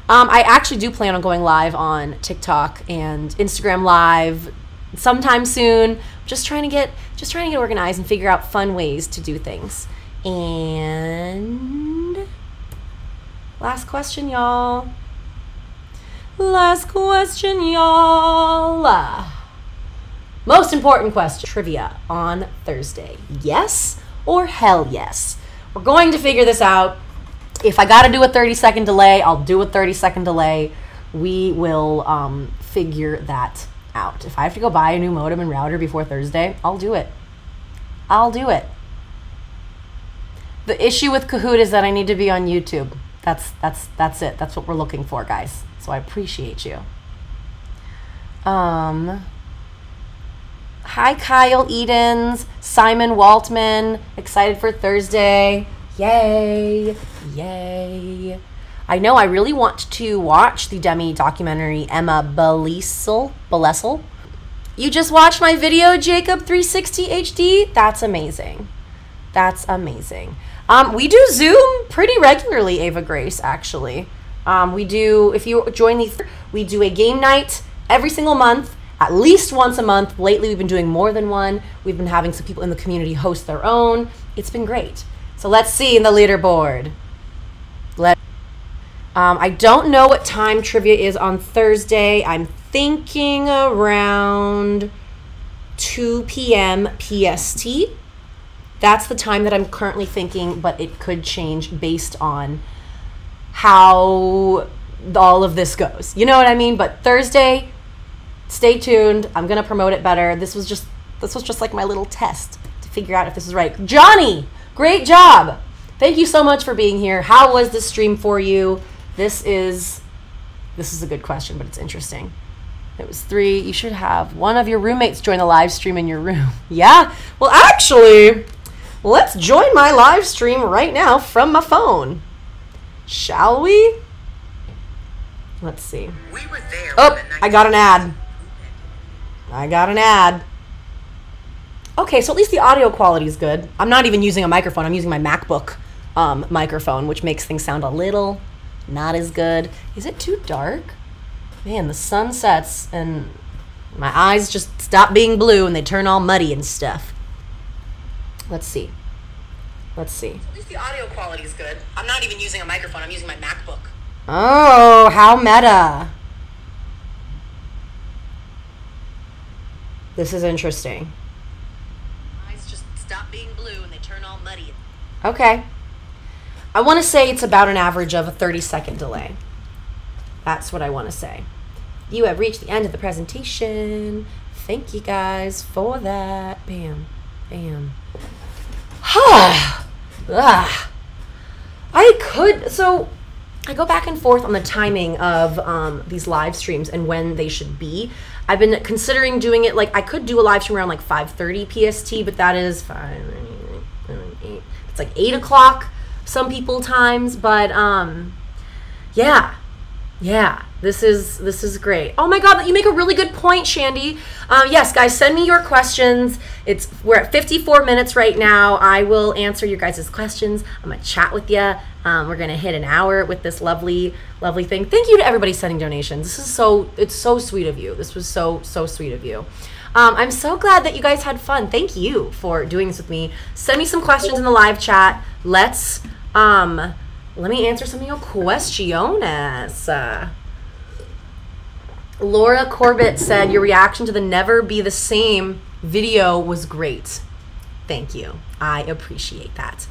Um, I actually do plan on going live on TikTok and Instagram Live sometime soon. Just trying to get just trying to get organized and figure out fun ways to do things. And last question, y'all. Last question, y'all. Most important question. Trivia on Thursday. Yes or hell yes? We're going to figure this out. If I gotta do a thirty second delay, I'll do a thirty second delay. We will um, figure that out. If I have to go buy a new modem and router before Thursday, I'll do it. I'll do it. The issue with Kahoot is that I need to be on YouTube. That's, that's, that's it. That's what we're looking for, guys. So I appreciate you. Um... Hi, Kyle Edens, Simon Waltman, excited for Thursday. Yay, yay. I know I really want to watch the Demi documentary, Emma Belesel. Belesel. You just watched my video, Jacob three sixty H D? That's amazing. That's amazing. Um, we do Zoom pretty regularly, Ava Grace, actually. Um, we do, if you join the, we do a game night every single month. At least once a month. Lately, we've been doing more than one. We've been having some people in the community host their own. It's been great. So let's see in the leaderboard. Let. Um, I don't know what time trivia is on Thursday. I'm thinking around two p m P S T. That's the time that I'm currently thinking, but it could change based on how all of this goes. You know what I mean? But Thursday... Stay tuned. I'm gonna promote it better. This was just this was just like my little test to figure out if this is right. Johnny, great job. Thank you so much for being here. How was this stream for you? This is this is a good question, but it's interesting. It was three. You should have one of your roommates join a live stream in your room. Yeah. Well, actually, let's join my live stream right now from my phone. Shall we? Let's see. We were there. Oh, I got an ad. I got an ad. Okay, so at least the audio quality is good. I'm not even using a microphone. I'm using my MacBook um, microphone, which makes things sound a little not as good. Is it too dark? Man, the sun sets and my eyes just stop being blue and they turn all muddy and stuff. Let's see. Let's see. So at least the audio quality is good. I'm not even using a microphone. I'm using my MacBook. Oh, how meta. This is interesting. Eyes just stop being blue and they turn all muddy. Okay. I want to say it's about an average of a thirty second delay. That's what I want to say. You have reached the end of the presentation. Thank you guys for that. Bam. Bam. Ah. I could, so I go back and forth on the timing of um, these live streams and when they should be. I've been considering doing it, like, I could do a live stream around, like, five thirty P S T, but that is five, nine, eight, it's like eight o'clock some people times, but, um, yeah, yeah, this is, this is great. Oh, my God, you make a really good point, Shandy. Uh, yes, guys, send me your questions. It's, we're at fifty-four minutes right now. I will answer your guys' questions. I'm going to chat with you. Um, we're going to hit an hour with this lovely, lovely thing. Thank you to everybody sending donations. This is so, it's so sweet of you. This was so, so sweet of you. Um, I'm so glad that you guys had fun. Thank you for doing this with me. Send me some questions in the live chat. Let's, um, let me answer some of your questions. Uh, Laura Corbett said, your reaction to the Never Be the Same video was great. Thank you. I appreciate that.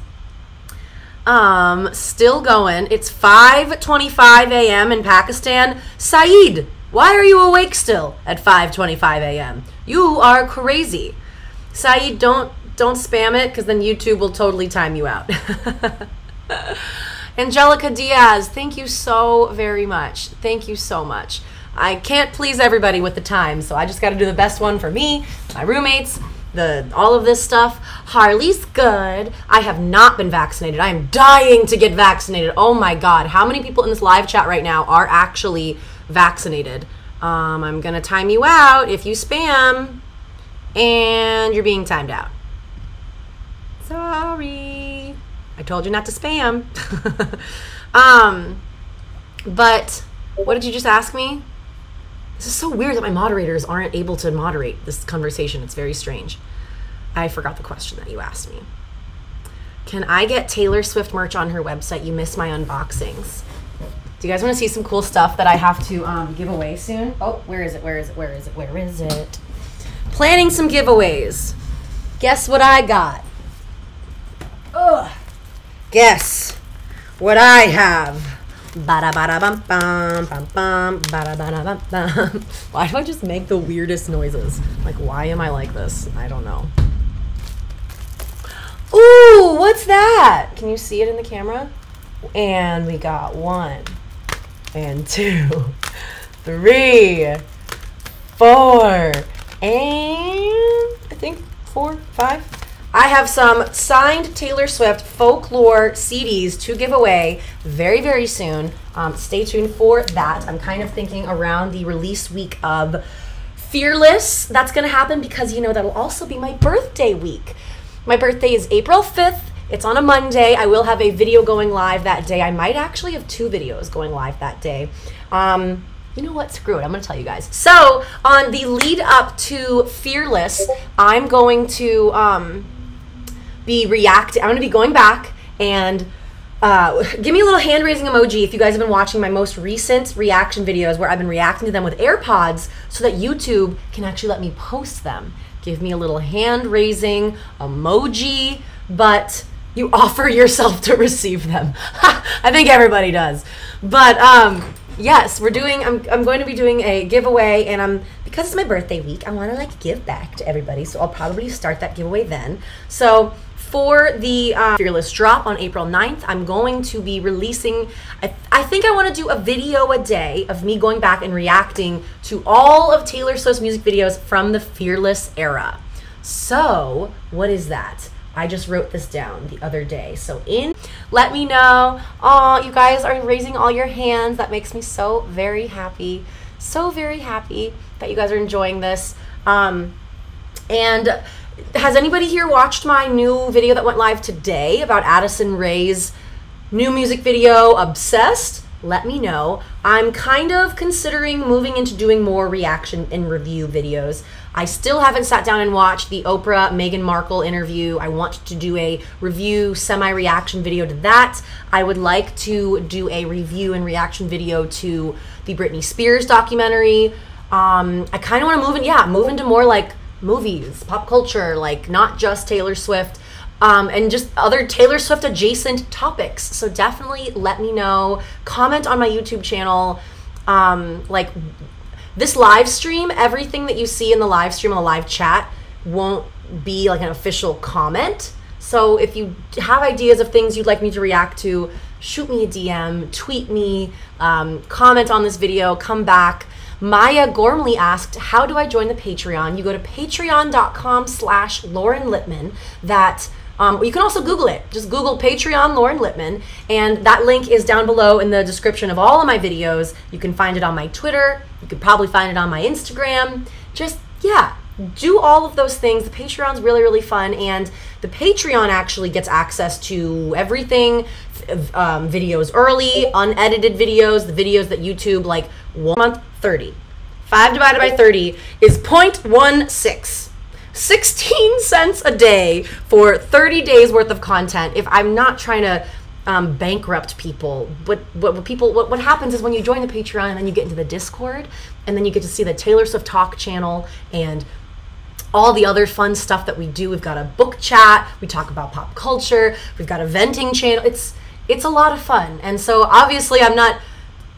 Um, still going. It's five twenty-five a m in Pakistan. Saeed, why are you awake still at five twenty-five a m? You are crazy. Saeed, don't don't spam it because then YouTube will totally time you out. Angelica Diaz, thank you so very much. Thank you so much. I can't please everybody with the time, so I just got to do the best one for me, my roommates, the all of this stuff. Harley's good. I have not been vaccinated. I am dying to get vaccinated. Oh my God. How many people in this live chat right now are actually vaccinated? Um, I'm going to time you out if you spam and you're being timed out. Sorry. I told you not to spam. um, But what did you just ask me? This is so weird that my moderators aren't able to moderate this conversation. It's very strange. I forgot the question that you asked me. Can I get Taylor Swift merch on her website? You missed my unboxings. Do you guys want to see some cool stuff that I have to um, give away soon? Oh, where is it? Where is it? Where is it? Where is it? Planning some giveaways. Guess what I got? Ugh. Guess what I have. Bada bada bum bum bum bum bada bada bum bum. Why do I just make the weirdest noises? Like, why am I like this? I don't know. Ooh, what's that? Can you see it in the camera? And we got one, and two, three, four, and I think four, five. I have some signed Taylor Swift Folklore C Ds to give away very, very soon. Um, stay tuned for that. I'm kind of thinking around the release week of Fearless. That's going to happen because, you know, that'll also be my birthday week. My birthday is April fifth. It's on a Monday. I will have a video going live that day. I might actually have two videos going live that day. Um, You know what? Screw it. I'm going to tell you guys. So on the lead up to Fearless, I'm going to... Um, be reacting. I'm going to be going back and uh, give me a little hand raising emoji if you guys have been watching my most recent reaction videos where I've been reacting to them with AirPods so that YouTube can actually let me post them. Give me a little hand raising emoji, but you offer yourself to receive them. I think everybody does. But um, yes, we're doing, I'm, I'm going to be doing a giveaway, and I'm because it's my birthday week, I want to like give back to everybody. So I'll probably start that giveaway then. So for the um, Fearless drop on April ninth, I'm going to be releasing, I, th I think I want to do a video a day of me going back and reacting to all of Taylor Swift's music videos from the Fearless era. So what is that? I just wrote this down the other day. So in, let me know. Oh, you guys are raising all your hands. That makes me so very happy. So very happy that you guys are enjoying this. Um, and has anybody here watched my new video that went live today about Addison Rae's new music video, Obsessed? Let me know. I'm kind of considering moving into doing more reaction and review videos. I still haven't sat down and watched the Oprah Meghan Markle interview. I want to do a review semi-reaction video to that. I would like to do a review and reaction video to the Britney Spears documentary. Um, I kind of want to move in, yeah, move into more like movies, pop culture, like not just Taylor Swift, um, and just other Taylor Swift adjacent topics. So definitely let me know. Comment on my YouTube channel. Um, like this live stream, everything that you see in the live stream, on the live chat, won't be like an official comment. So if you have ideas of things you'd like me to react to, shoot me a D M, tweet me, um, comment on this video, come back. Maya Gormley asked, how do I join the Patreon? You go to patreon.com slash Lauren Lipman. That, um, you can also Google it. Just Google Patreon Lauren Lipman. And that link is down below in the description of all of my videos. You can find it on my Twitter. You could probably find it on my Instagram. Just, yeah, do all of those things. The Patreon's really, really fun. And the Patreon actually gets access to everything. Um, videos early, unedited videos, the videos that YouTube, like one month, thirty. five divided by thirty is zero point one six. sixteen cents a day for thirty days worth of content. If I'm not trying to um, bankrupt people, what, what, what people, what, what happens is when you join the Patreon and then you get into the Discord and then you get to see the Taylor Swift Talk channel and all the other fun stuff that we do. We've got a book chat, we talk about pop culture, we've got a venting channel. It's It's a lot of fun. And so obviously I'm not,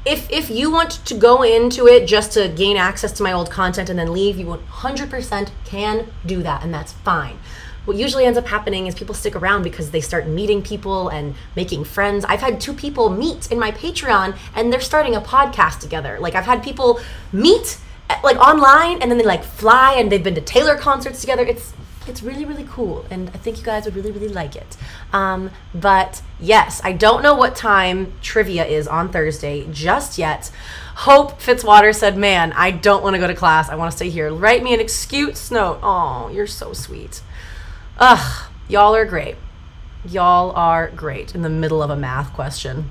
if if you want to go into it just to gain access to my old content and then leave, you one hundred percent can do that, and that's fine. What usually ends up happening is people stick around because they start meeting people and making friends. I've had two people meet in my Patreon and they're starting a podcast together. Like I've had people meet like online and then they like fly and they've been to Taylor concerts together. It's It's really, really cool, and I think you guys would really, really like it. Um, but yes, I don't know what time trivia is on Thursday just yet. Hope Fitzwater said, man, I don't want to go to class. I want to stay here. Write me an excuse note. Oh, you're so sweet. Ugh, y'all are great. Y'all are great in the middle of a math question.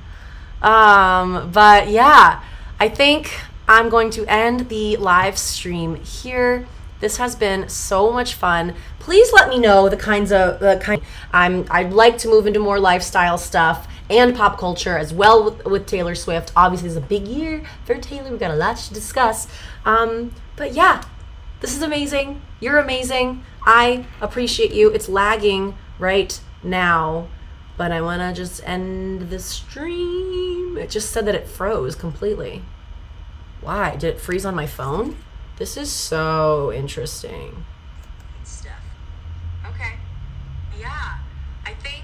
Um, but yeah, I think I'm going to end the live stream here. This has been so much fun. Please let me know the kinds of the kind I'm I'd like to move into more lifestyle stuff and pop culture as well with, with Taylor Swift. Obviously, it's a big year for Taylor. We've got a lot to discuss. Um, but yeah, this is amazing. You're amazing. I appreciate you. It's lagging right now, but I want to just end the stream. It just said that it froze completely. Why? Did it freeze on my phone? This is so interesting. Good stuff. Okay. Yeah. I think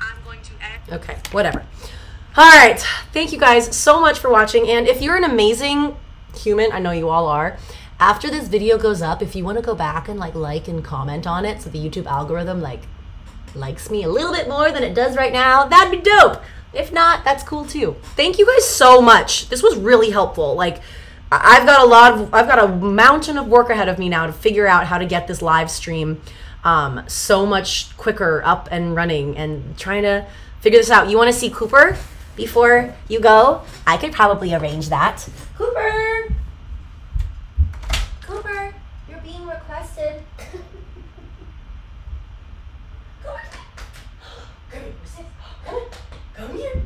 I'm going to end. Okay, whatever. All right. Thank you guys so much for watching. And if you're an amazing human, I know you all are, after this video goes up, if you want to go back and like like and comment on it so the YouTube algorithm like likes me a little bit more than it does right now, that'd be dope. If not, that's cool too. Thank you guys so much. This was really helpful. Like, I've got a lot of, I've got a mountain of work ahead of me now to figure out how to get this live stream um, so much quicker up and running and trying to figure this out. You want to see Cooper before you go? I could probably arrange that. Cooper! Cooper, you're being requested. Come on. Come here. Come on. Come here.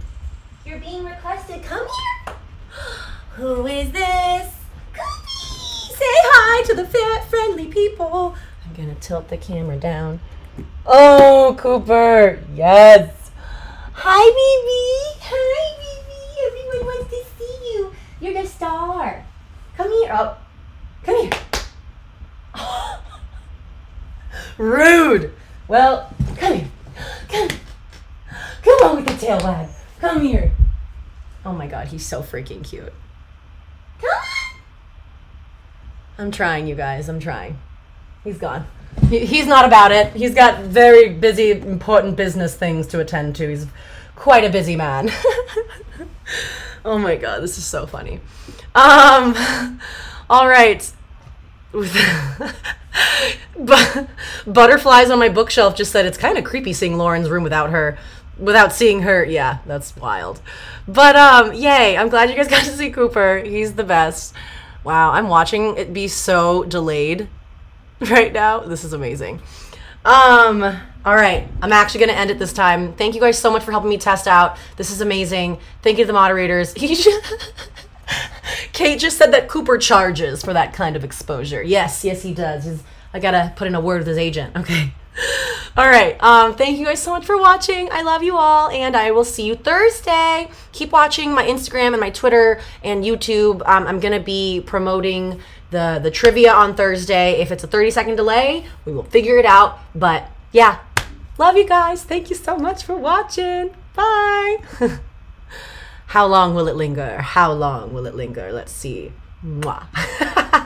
You're being requested. Come here. Who is this? Koopy! Say hi to the fat friendly people. I'm gonna tilt the camera down. Oh, Cooper! Yes! Hi, baby! Hi, baby! Everyone wants to see you. You're the star. Come here. Oh, come here. Rude! Well, come here. Come. Come on with the tail wag. Come here. Oh my god, he's so freaking cute. Come on. I'm trying, you guys. I'm trying. He's gone. He, he's not about it. He's got very busy, important business things to attend to. He's quite a busy man. Oh my god, this is so funny. Um, all right. Butterflies on my bookshelf just said it's kind of creepy seeing Lauren's room without her. Without seeing her, yeah, that's wild. But um, yay, I'm glad you guys got to see Cooper. He's the best. Wow, I'm watching it be so delayed right now. This is amazing. Um, all right, I'm actually gonna end it this time. Thank you guys so much for helping me test out. This is amazing. Thank you to the moderators. Kate just said that Cooper charges for that kind of exposure. Yes, yes, he does. He's, I gotta put in a word with his agent, okay. All right, um, thank you guys so much for watching. I love you all, and I will see you Thursday. Keep watching my Instagram and my Twitter and YouTube. Um, I'm going to be promoting the, the trivia on Thursday. If it's a thirty-second delay, we will figure it out. But, yeah, love you guys. Thank you so much for watching. Bye. How long will it linger? How long will it linger? Let's see. Mwah.